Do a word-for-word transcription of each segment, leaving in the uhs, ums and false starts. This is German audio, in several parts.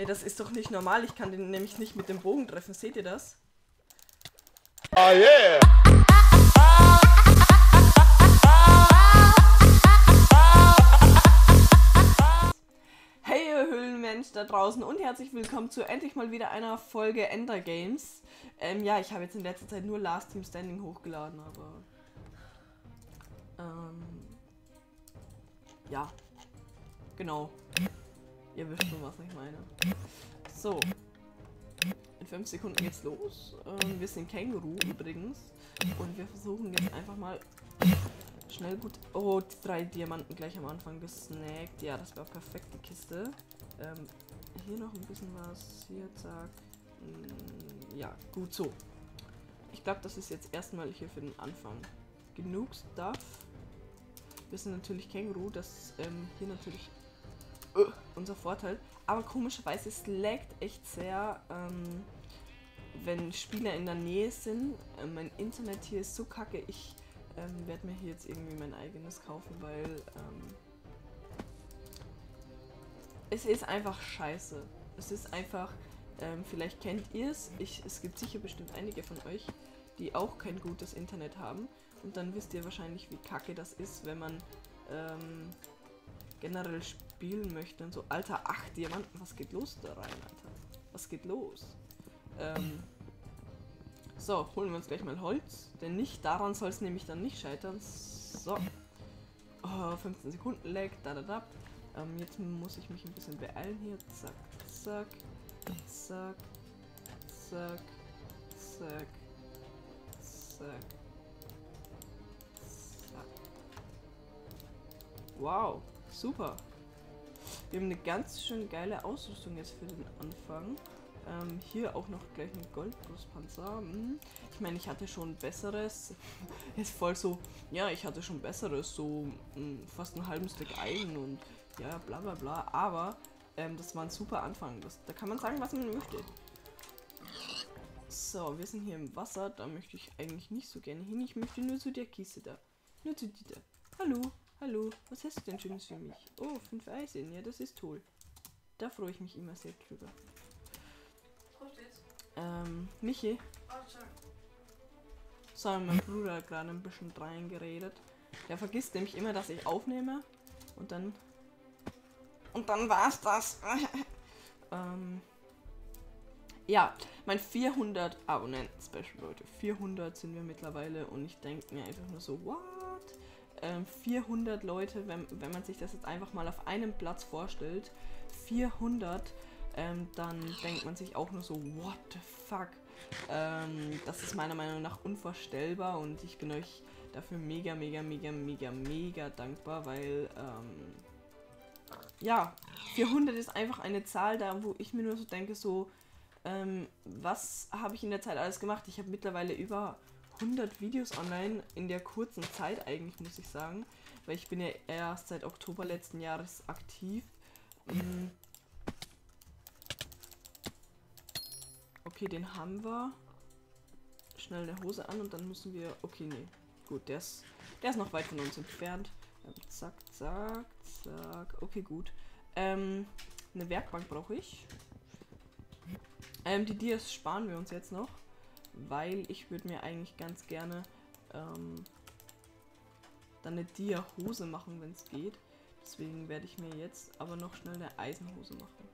Ey, das ist doch nicht normal. Ich kann den nämlich nicht mit dem Bogen treffen. Seht ihr das? Oh yeah! Hey ihr Höhlenmensch da draußen und herzlich willkommen zu endlich mal wieder einer Folge Ender Games. Ähm, ja, ich habe jetzt in letzter Zeit nur Last Team Standing hochgeladen, aber... Ähm... Ja. Genau. Ihr wisst schon, was ich meine. So. In fünf Sekunden geht's los. Ähm, wir sind Känguru übrigens. Und wir versuchen jetzt einfach mal schnell gut... Oh, drei Diamanten gleich am Anfang gesnackt. Ja, das war perfekt, die Kiste. Ähm, hier noch ein bisschen was. Hier, zack. Ja, gut so. Ich glaube, das ist jetzt erstmal hier für den Anfang. Genug Stuff. Wir sind natürlich Känguru. Das ist ähm, hier natürlich... Uh, unser Vorteil. Aber komischerweise, es laggt echt sehr, ähm, wenn Spieler in der Nähe sind. Ähm, mein Internet hier ist so kacke, ich ähm, werde mir hier jetzt irgendwie mein eigenes kaufen, weil ähm, es ist einfach scheiße. Es ist einfach, ähm, vielleicht kennt ihr es, es gibt sicher bestimmt einige von euch, die auch kein gutes Internet haben. Und dann wisst ihr wahrscheinlich, wie kacke das ist, wenn man ähm, generell spielt. Spielen möchte und so. Alter, acht Diamanten, was geht los da rein, Alter? Was geht los? Ähm, so, holen wir uns gleich mal Holz, denn nicht daran soll es nämlich dann nicht scheitern. So. Oh, fünfzehn Sekunden Lag, da da da. Ähm, jetzt muss ich mich ein bisschen beeilen hier. Zack, zack, zack, zack, zack, zack, zack. Wow, super. Wir haben eine ganz schön geile Ausrüstung jetzt für den Anfang. Ähm, hier auch noch gleich einen Goldbrustpanzer. Hm. Ich meine, ich hatte schon besseres. Ist voll so, ja, ich hatte schon besseres, so mh, fast einen halben Stack Eisen und ja, bla bla bla. Aber ähm, das war ein super Anfang. Das, da kann man sagen, was man möchte. So, wir sind hier im Wasser. Da möchte ich eigentlich nicht so gerne hin. Ich möchte nur zu der Kiste da. Nur zu die da. Hallo. Hallo, was hast du denn Schönes für mich? Oh, fünf Eisen, ja, das ist toll. Da freue ich mich immer sehr drüber. Ähm, Michi? So, mein Bruder hat gerade ein bisschen reingeredet. Der vergisst nämlich immer, dass ich aufnehme. Und dann... Und dann war's das. ähm... Ja, mein vierhundert Abonnenten-Special, Leute. vierhundert sind wir mittlerweile und ich denke mir einfach nur so, what? vierhundert Leute, wenn, wenn man sich das jetzt einfach mal auf einem Platz vorstellt, vierhundert, ähm, dann denkt man sich auch nur so, what the fuck? Ähm, das ist meiner Meinung nach unvorstellbar und ich bin euch dafür mega, mega, mega, mega, mega dankbar, weil, ähm, ja, vierhundert ist einfach eine Zahl da, wo ich mir nur so denke, so, ähm, was habe ich in der Zeit alles gemacht? Ich habe mittlerweile über hundert Videos online in der kurzen Zeit eigentlich, muss ich sagen, weil ich bin ja erst seit Oktober letzten Jahres aktiv. Okay, den haben wir. Schnell eine Hose an und dann müssen wir... Okay, nee. Gut, der ist, der ist noch weit von uns entfernt. Zack, zack, zack. Okay, gut. Ähm, eine Werkbank brauche ich. Ähm, die Dias sparen wir uns jetzt noch. Weil ich würde mir eigentlich ganz gerne ähm, dann eine Dia-Hose machen, wenn es geht. Deswegen werde ich mir jetzt aber noch schnell eine Eisenhose machen.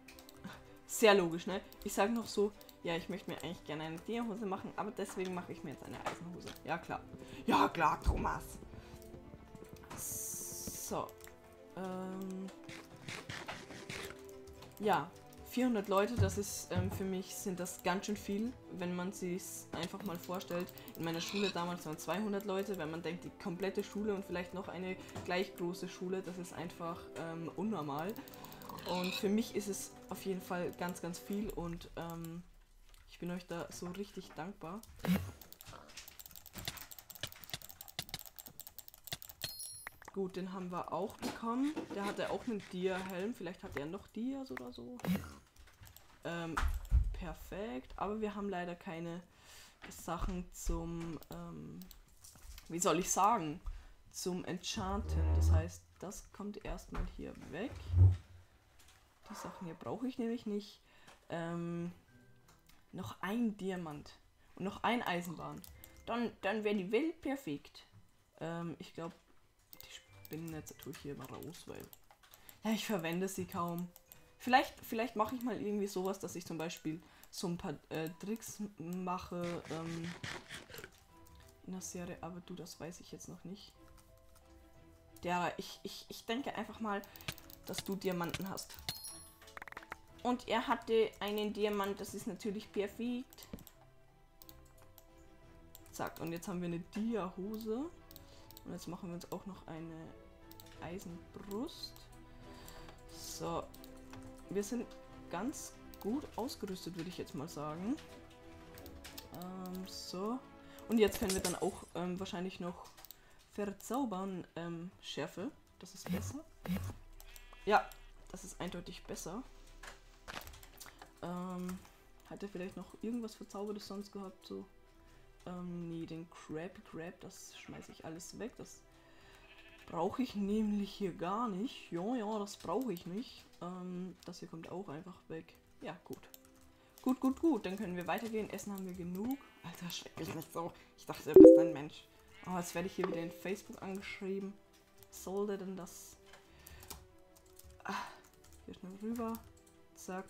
Sehr logisch, ne? Ich sage noch so, ja, ich möchte mir eigentlich gerne eine Dia-Hose machen, aber deswegen mache ich mir jetzt eine Eisenhose. Ja, klar. Ja, klar, Thomas. So. Ähm, ja. vierhundert Leute, das ist ähm, für mich, sind das ganz schön viel, wenn man sich einfach mal vorstellt. In meiner Schule damals waren zweihundert Leute, wenn man denkt, die komplette Schule und vielleicht noch eine gleich große Schule, das ist einfach ähm, unnormal. Und für mich ist es auf jeden Fall ganz, ganz viel und ähm, ich bin euch da so richtig dankbar. Gut, den haben wir auch bekommen. Der hatte auch einen Dia-Helm, vielleicht hat er noch Dias oder so. Ähm, perfekt, aber wir haben leider keine Sachen zum, ähm, wie soll ich sagen, zum Enchanten. Das heißt, das kommt erstmal hier weg. Die Sachen hier brauche ich nämlich nicht. ähm, noch ein Diamant und noch ein Eisenbahn. Dann, dann wäre die Welt perfekt. Ähm, ich glaube, die Spinnennetze tue ich hier mal raus, weil ja, ich verwende sie kaum. Vielleicht, vielleicht mache ich mal irgendwie sowas, dass ich zum Beispiel so ein paar äh, Tricks mache ähm, in der Serie, aber du, das weiß ich jetzt noch nicht. Ja, ich, ich, ich denke einfach mal, dass du Diamanten hast. Und er hatte einen Diamant, das ist natürlich perfekt. Zack, und jetzt haben wir eine Dia-Hose. Und jetzt machen wir uns auch noch eine Eisenbrust. So, wir sind ganz gut ausgerüstet, würde ich jetzt mal sagen. Ähm, so. Und jetzt können wir dann auch ähm, wahrscheinlich noch verzaubern. Ähm, Schärfe, das ist besser. Ja, das ist eindeutig besser. Ähm, hat er vielleicht noch irgendwas Verzaubertes sonst gehabt? So? Ähm, nee, den Crab, Crab, das schmeiße ich alles weg. Das brauche ich nämlich hier gar nicht. Ja, ja, das brauche ich nicht. Ähm, das hier kommt auch einfach weg. Ja, gut. Gut, gut, gut. Dann können wir weitergehen. Essen haben wir genug. Alter, schreck mich nicht so. Ich dachte, du bist ein Mensch. Oh, jetzt werde ich hier wieder in Facebook angeschrieben. Was sollte denn das? Ah, hier schnell rüber. Zack.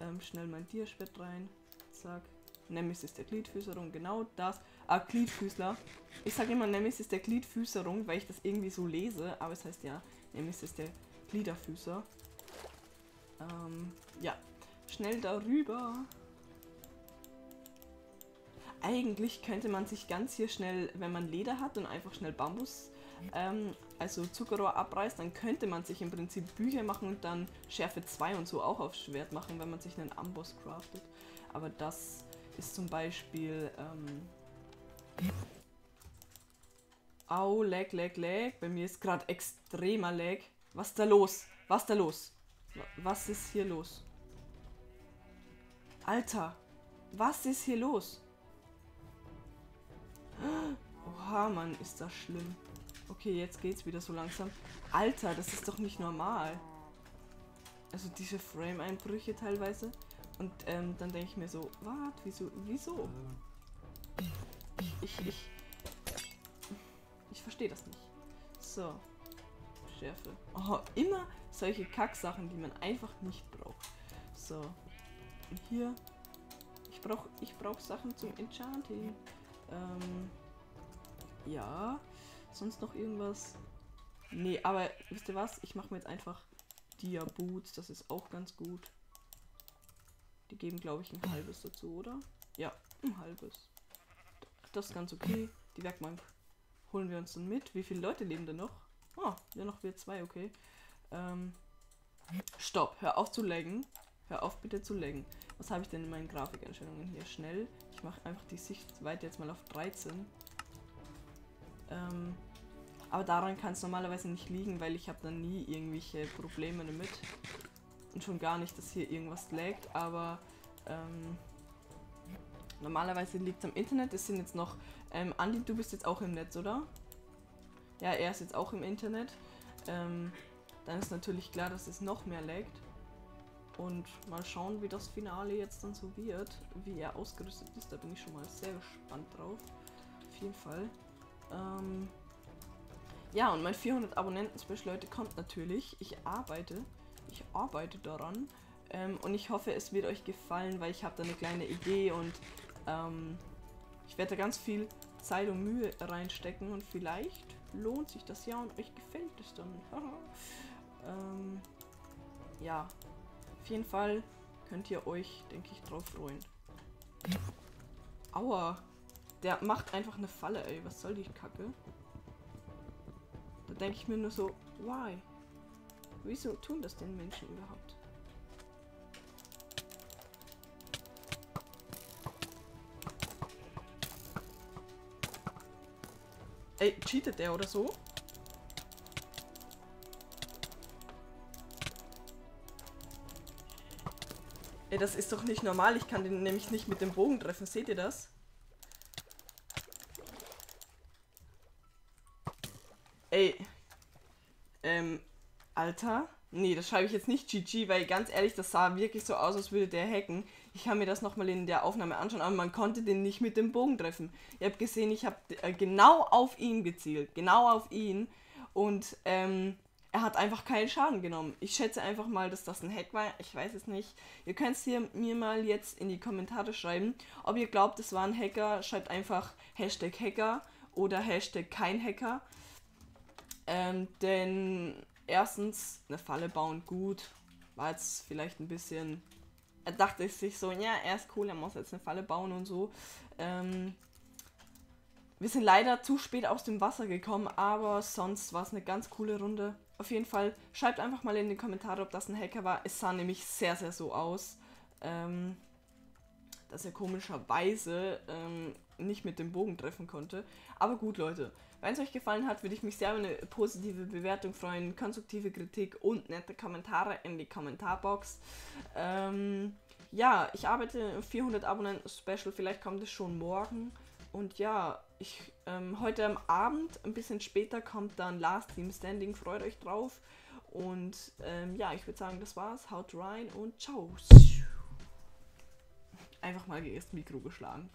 Ähm, schnell mein Tierschwert rein. Zack. Nemesis ist der Gliedfüßerung. Genau das. Ah, Gliedfüßler. Ich sage immer Nemesis ist der Gliedfüßerung, weil ich das irgendwie so lese. Aber es heißt ja, Nemesis ist der Gliederfüßer. Ähm, ja. Schnell darüber. Eigentlich könnte man sich ganz hier schnell, wenn man Leder hat und einfach schnell Bambus, ähm, also Zuckerrohr abreißt, dann könnte man sich im Prinzip Bücher machen und dann Schärfe zwei und so auch aufs Schwert machen, wenn man sich einen Amboss craftet. Aber das ist zum Beispiel, ähm, au, lag, lag, lag, bei mir ist gerade extremer Lag. Was ist da los? Was ist da los? Was ist hier los? Alter, was ist hier los? Oha, Mann, ist das schlimm. Okay, jetzt geht's wieder so langsam. Alter, das ist doch nicht normal. Also diese Frame-Einbrüche teilweise. Und ähm, dann denke ich mir so, warte, wieso, wieso? Ich, ich, ich verstehe das nicht. So, Schärfe. Oh, immer solche Kacksachen, die man einfach nicht braucht. So, und hier. Ich brauche ich brauch Sachen zum Enchanting. Ähm, ja, sonst noch irgendwas? Nee, aber wisst ihr was? Ich mache mir jetzt einfach Dia-Boots, das ist auch ganz gut. Die geben, glaube ich, ein halbes dazu, oder? Ja, ein halbes. Das ist ganz okay. Die Werkbank holen wir uns dann mit. Wie viele Leute leben denn noch? Ah, nur noch wir zwei, okay. Ähm, stopp, hör auf zu laggen. Hör auf bitte zu laggen. Was habe ich denn in meinen Grafikeinstellungen hier? Schnell. Ich mache einfach die Sichtweite jetzt mal auf dreizehn. Ähm, aber daran kann es normalerweise nicht liegen, weil ich habe da nie irgendwelche Probleme damit. Und schon gar nicht, dass hier irgendwas laggt. Aber ähm, normalerweise liegt es am Internet. Es sind jetzt noch... Ähm, Andi, du bist jetzt auch im Netz, oder? Ja, er ist jetzt auch im Internet. Ähm, dann ist natürlich klar, dass es noch mehr laggt. Und mal schauen, wie das Finale jetzt dann so wird, wie er ausgerüstet ist. Da bin ich schon mal sehr gespannt drauf. Auf jeden Fall. Ähm ja, und mein vierhundert Abonnenten Special, Leute, kommt natürlich. Ich arbeite. Ich arbeite daran. Ähm, und ich hoffe, es wird euch gefallen, weil ich habe da eine kleine Idee. Und ähm, ich werde da ganz viel Zeit und Mühe reinstecken. Und vielleicht lohnt sich das ja und euch gefällt es dann. ähm, ja. Auf jeden Fall könnt ihr euch, denke ich, drauf freuen. Aua! Der macht einfach eine Falle, ey. Was soll die Kacke? Da denke ich mir nur so, why? Wieso tun das denn Menschen überhaupt? Ey, cheatet der oder so? Ey, das ist doch nicht normal. Ich kann den nämlich nicht mit dem Bogen treffen. Seht ihr das? Ey. Ähm, Alter. Nee, das schreibe ich jetzt nicht G G, weil ganz ehrlich, das sah wirklich so aus, als würde der hacken. Ich kann mir das nochmal in der Aufnahme anschauen, aber man konnte den nicht mit dem Bogen treffen. Ihr habt gesehen, ich habe äh, genau auf ihn gezielt, genau auf ihn. Und ähm, er hat einfach keinen Schaden genommen. Ich schätze einfach mal, dass das ein Hack war. Ich weiß es nicht. Ihr könnt es hier mir mal jetzt in die Kommentare schreiben, ob ihr glaubt, es war ein Hacker. Schreibt einfach Hashtag Hacker oder Hashtag kein Hacker. Ähm, denn erstens, eine Falle bauen, gut. War jetzt vielleicht ein bisschen... Er dachte sich so, ja, er ist cool, er muss jetzt eine Falle bauen und so. Ähm... Wir sind leider zu spät aus dem Wasser gekommen, aber sonst war es eine ganz coole Runde. Auf jeden Fall, schreibt einfach mal in die Kommentare, ob das ein Hacker war. Es sah nämlich sehr, sehr so aus, ähm, dass er komischerweise ähm, nicht mit dem Bogen treffen konnte. Aber gut, Leute, wenn es euch gefallen hat, würde ich mich sehr über eine positive Bewertung freuen, konstruktive Kritik und nette Kommentare in die Kommentarbox. Ähm, ja, ich arbeite im vierhundert Abonnenten-Special, vielleicht kommt es schon morgen. Und ja, ich, ähm, heute am Abend, ein bisschen später, kommt dann Last Team Standing. Freut euch drauf. Und ähm, ja, ich würde sagen, das war's. Haut rein und ciao. Einfach mal gegen das Mikro geschlagen.